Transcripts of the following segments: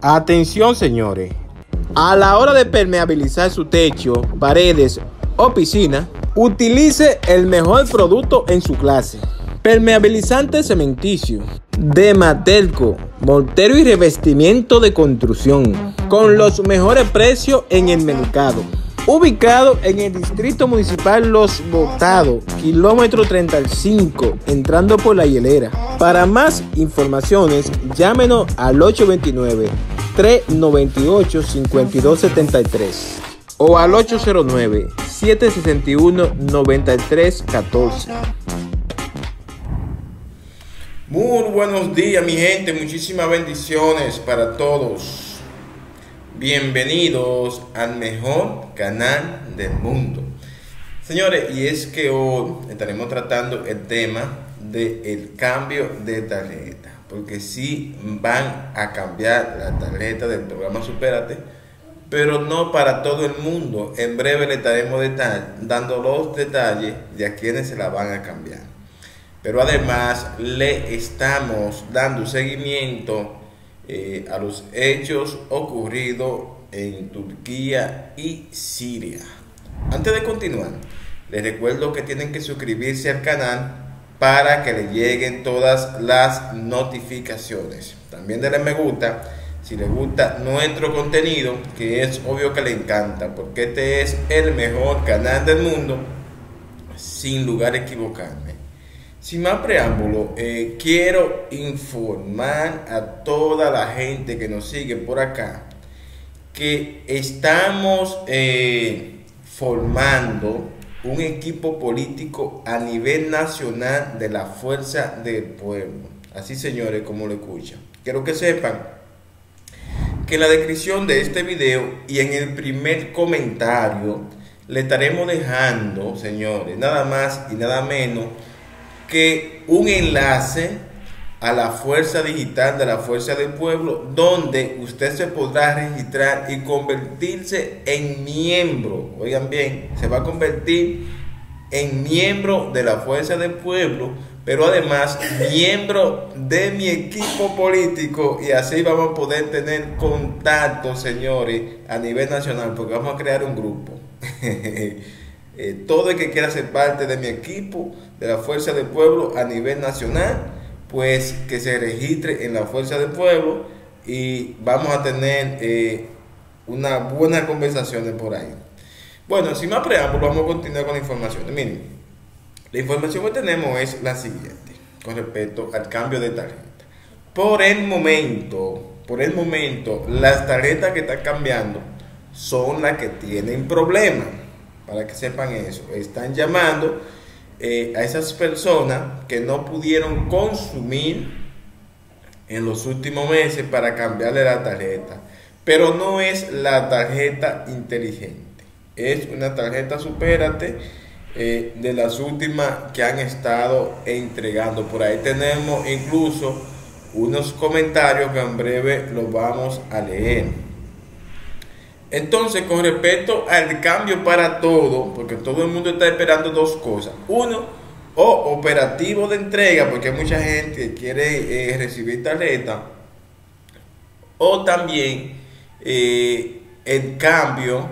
Atención, señores, a la hora de permeabilizar su techo, paredes o piscina, utilice el mejor producto en su clase. Permeabilizante cementicio, de Materco, mortero y revestimiento de construcción, con los mejores precios en el mercado. Ubicado en el distrito municipal Los Botados, kilómetro 35, entrando por La Hielera. Para más informaciones, llámenos al 829-398-5273 o al 809-761-9314. Muy buenos días, mi gente, muchísimas bendiciones para todos. Bienvenidos al mejor canal del mundo. Señores, y es que hoy estaremos tratando el tema del cambio de tarjeta, porque sí van a cambiar la tarjeta del programa Supérate, pero no para todo el mundo. En breve le estaremos dando los detalles de a quienes se la van a cambiar. Pero además le estamos dando seguimiento a los hechos ocurridos en Turquía y Siria. Antes de continuar, les recuerdo que tienen que suscribirse al canal para que le lleguen todas las notificaciones. También denle me gusta si les gusta nuestro contenido, que es obvio que le encanta, porque este es el mejor canal del mundo, sin lugar a equivocarme. Sin más preámbulo, quiero informar a toda la gente que nos sigue por acá que estamos formando un equipo político a nivel nacional de la Fuerza del Pueblo. Así, señores, como lo escuchan. Quiero que sepan que en la descripción de este video y en el primer comentario le estaremos dejando, señores, nada más y nada menos que un enlace a la Fuerza Digital de la Fuerza del Pueblo, donde usted se podrá registrar y convertirse en miembro. Oigan bien, se va a convertir en miembro de la Fuerza del Pueblo, pero además miembro de mi equipo político, y así vamos a poder tener contacto, señores, a nivel nacional, porque vamos a crear un grupo. Todo el que quiera ser parte de mi equipo de la Fuerza del Pueblo a nivel nacional, pues que se registre en la Fuerza del Pueblo y vamos a tener unas buenas conversaciones por ahí. Bueno, sin más preámbulos, vamos a continuar con la información. Miren, la información que tenemos es la siguiente con respecto al cambio de tarjeta. Por el momento, las tarjetas que están cambiando son las que tienen problemas. Para que sepan eso, están llamando a esas personas que no pudieron consumir en los últimos meses para cambiarle la tarjeta. Pero no es la tarjeta inteligente, es una tarjeta Supérate de las últimas que han estado entregando. Por ahí tenemos incluso unos comentarios que en breve los vamos a leer. Entonces, con respecto al cambio para todo, porque todo el mundo está esperando dos cosas. Uno, operativo de entrega, porque hay mucha gente que quiere recibir tarjeta. O también el cambio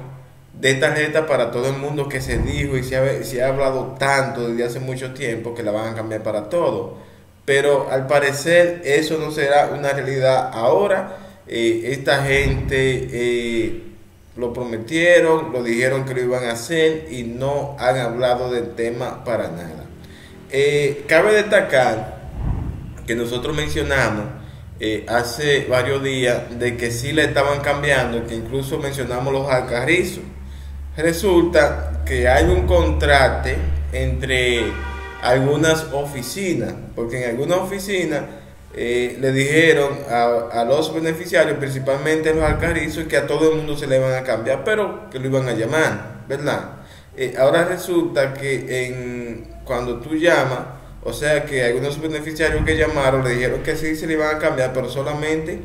de tarjeta para todo el mundo, que se dijo y se ha hablado tanto desde hace mucho tiempo que la van a cambiar para todo. Pero al parecer eso no será una realidad ahora. Esta gente lo prometieron, lo dijeron que lo iban a hacer y no han hablado del tema para nada. Cabe destacar que nosotros mencionamos hace varios días de que sí le estaban cambiando, que incluso mencionamos los alcarrizos. Resulta que hay un contrato entre algunas oficinas, porque en algunas oficinas le dijeron a los beneficiarios, principalmente los alcarrizos, que a todo el mundo se le van a cambiar, pero que lo iban a llamar, ¿verdad? Ahora resulta que cuando tú llamas, o sea que algunos beneficiarios que llamaron le dijeron que sí se le van a cambiar, pero solamente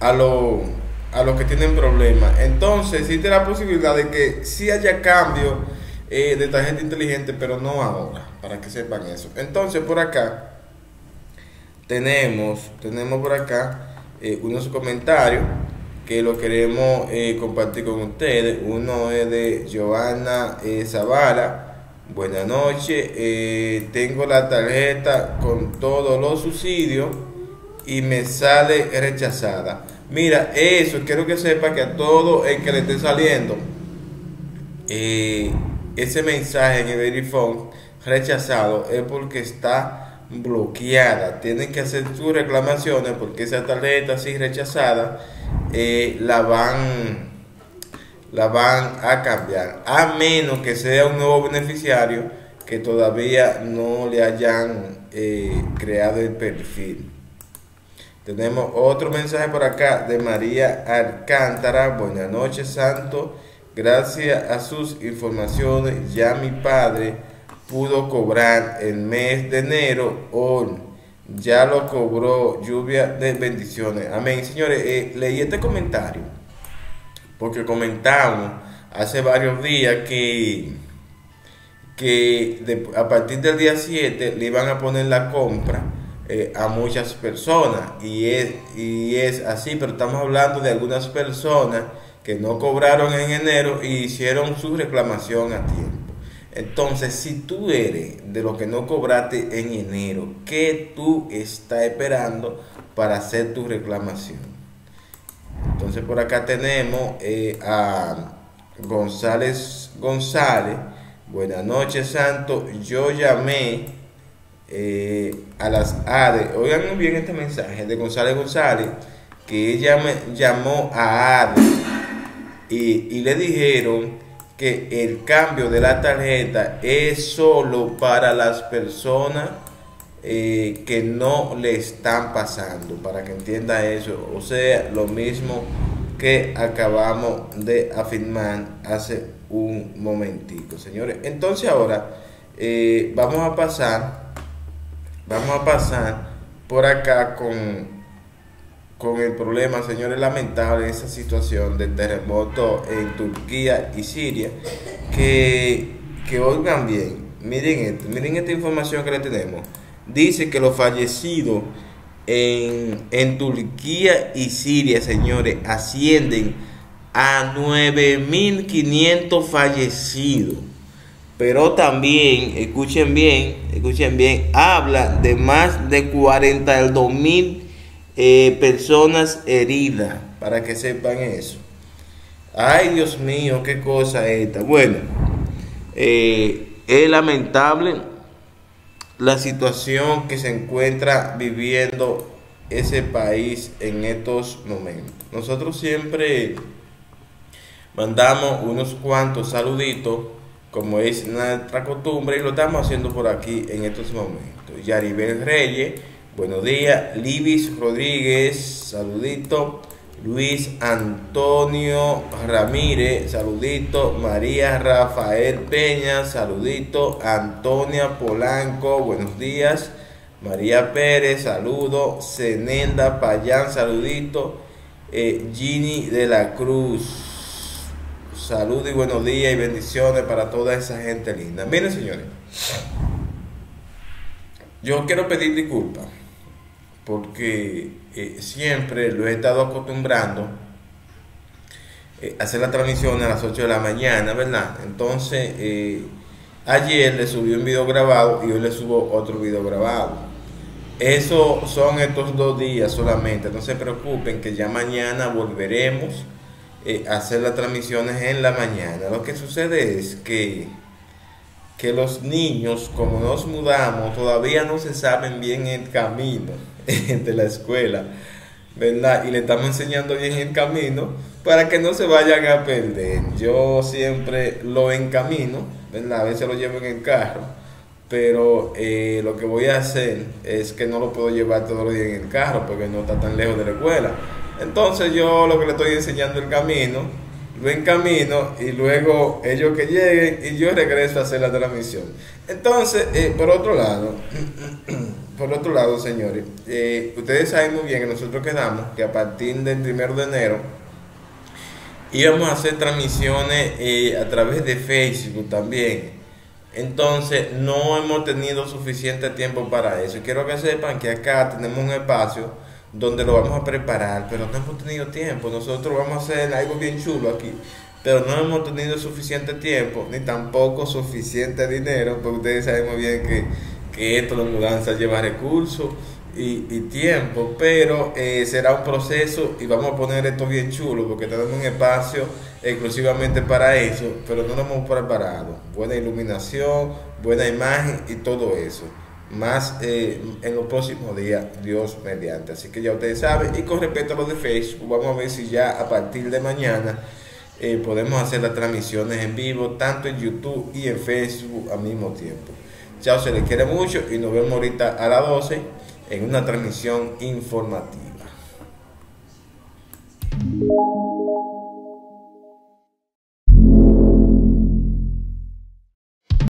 a los que tienen problemas. Entonces existe la posibilidad de que sí haya cambio de tarjeta inteligente, pero no ahora, para que sepan eso. Entonces por acá tenemos por acá unos comentarios que lo queremos compartir con ustedes. Uno es de Giovanna Zavala. Buenas noches, tengo la tarjeta con todos los subsidios y me sale rechazada. Mira, eso quiero que sepa que a todo el que le esté saliendo ese mensaje en el Verifone rechazado, es porque está bloqueada. Tienen que hacer sus reclamaciones porque esa tarjeta así rechazada la van a cambiar, a menos que sea un nuevo beneficiario que todavía no le hayan creado el perfil. Tenemos otro mensaje por acá de María Alcántara. Buenas noches, Santo. Gracias a sus informaciones, ya mi padre pudo cobrar el mes de enero. Hoy ya lo cobró. Lluvia de bendiciones. Amén. Señores, leí este comentario porque comentamos hace varios días que a partir del día 7 le iban a poner la compra a muchas personas, y es así, pero estamos hablando de algunas personas que no cobraron en enero y hicieron su reclamación a tiempo. Entonces, si tú eres de los que no cobraste en enero, ¿qué tú estás esperando para hacer tu reclamación? Entonces, por acá tenemos a González. Buenas noches, Santo. Yo llamé a las ADE. Oigan muy bien este mensaje de González, que ella me llamó a ADE. Y le dijeron que el cambio de la tarjeta es solo para las personas que no le están pasando, para que entienda eso. O sea, lo mismo que acabamos de afirmar hace un momentico, señores. Entonces ahora vamos a pasar por acá con el problema, señores, lamentable, esa situación del terremoto en Turquía y Siria, que oigan bien, miren esta información que le tenemos. Dice que los fallecidos en Turquía y Siria, señores, ascienden a 9.500 fallecidos, pero también, escuchen bien, habla de más de 42.000 personas heridas, para que sepan eso. Ay, Dios mío, qué cosa esta. Bueno, es lamentable la situación que se encuentra viviendo ese país en estos momentos. Nosotros siempre mandamos unos cuantos saluditos, como es nuestra costumbre, y lo estamos haciendo por aquí en estos momentos. Yaribel Reyes, buenos días. Libis Rodríguez, saludito. Luis Antonio Ramírez, saludito. María Rafael Peña, saludito. Antonia Polanco, buenos días. María Pérez, saludo. Zenenda Payán, saludito. Gini de la Cruz, saludo y buenos días y bendiciones para toda esa gente linda. Miren, señores, yo quiero pedir disculpas, porque siempre lo he estado acostumbrando hacer la transmisión a las 8 de la mañana, ¿verdad? Entonces, ayer le subí un video grabado y hoy le subo otro video grabado. Eso son estos 2 días solamente. No se preocupen que ya mañana volveremos a hacer las transmisiones en la mañana. Lo que sucede es que los niños, como nos mudamos, todavía no se saben bien el camino de la escuela, ¿verdad? Y le estamos enseñando bien el camino para que no se vayan a perder. Yo siempre lo encamino, ¿verdad? A veces lo llevo en el carro, pero lo que voy a hacer es que no lo puedo llevar todos los días en el carro porque no está tan lejos de la escuela. Entonces yo lo que le estoy enseñando el camino, lo encamino, y luego ellos que lleguen y yo regreso a hacer la transmisión. Entonces, por otro lado, señores, ustedes saben muy bien que nosotros quedamos que a partir del 1 de enero íbamos a hacer transmisiones a través de Facebook también. Entonces no hemos tenido suficiente tiempo para eso. Quiero que sepan que acá tenemos un espacio donde lo vamos a preparar, pero no hemos tenido tiempo. Nosotros vamos a hacer algo bien chulo aquí, pero no hemos tenido suficiente tiempo, ni tampoco suficiente dinero, porque ustedes saben muy bien que esto de mudanza lleva recursos y tiempo, pero será un proceso y vamos a poner esto bien chulo, porque tenemos un espacio exclusivamente para eso, pero no lo hemos preparado. Buena iluminación, buena imagen y todo eso. Más en los próximos días, Dios mediante. Así que ya ustedes saben. Y con respecto a lo de Facebook, vamos a ver si ya a partir de mañana podemos hacer las transmisiones en vivo, tanto en YouTube y en Facebook al mismo tiempo. Chao, se les quiere mucho y nos vemos ahorita a las 12 en una transmisión informativa.